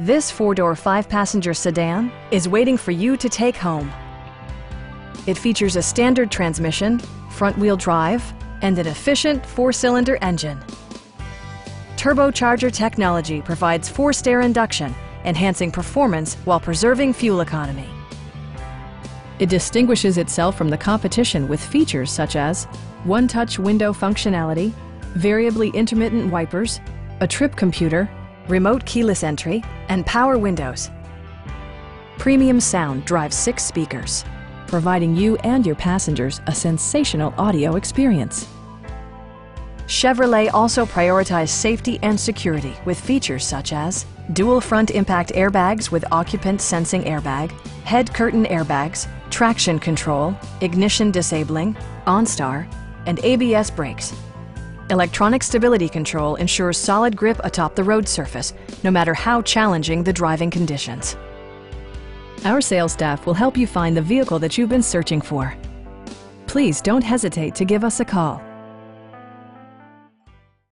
This 4-door, 5-passenger sedan is waiting for you to take home. It features a standard transmission, front-wheel drive, and an efficient 4-cylinder engine. Turbocharger technology provides forced air induction, enhancing performance while preserving fuel economy. It distinguishes itself from the competition with features such as one-touch window functionality, variably intermittent wipers, a trip computer, remote keyless entry, and power windows. Premium sound drives 6 speakers, providing you and your passengers a sensational audio experience. Chevrolet also prioritizes safety and security with features such as dual front impact airbags with occupant sensing airbag, head curtain airbags, traction control, ignition disabling, OnStar, and ABS brakes. Electronic stability control ensures solid grip atop the road surface, no matter how challenging the driving conditions. Our sales staff will help you find the vehicle that you've been searching for. Please don't hesitate to give us a call.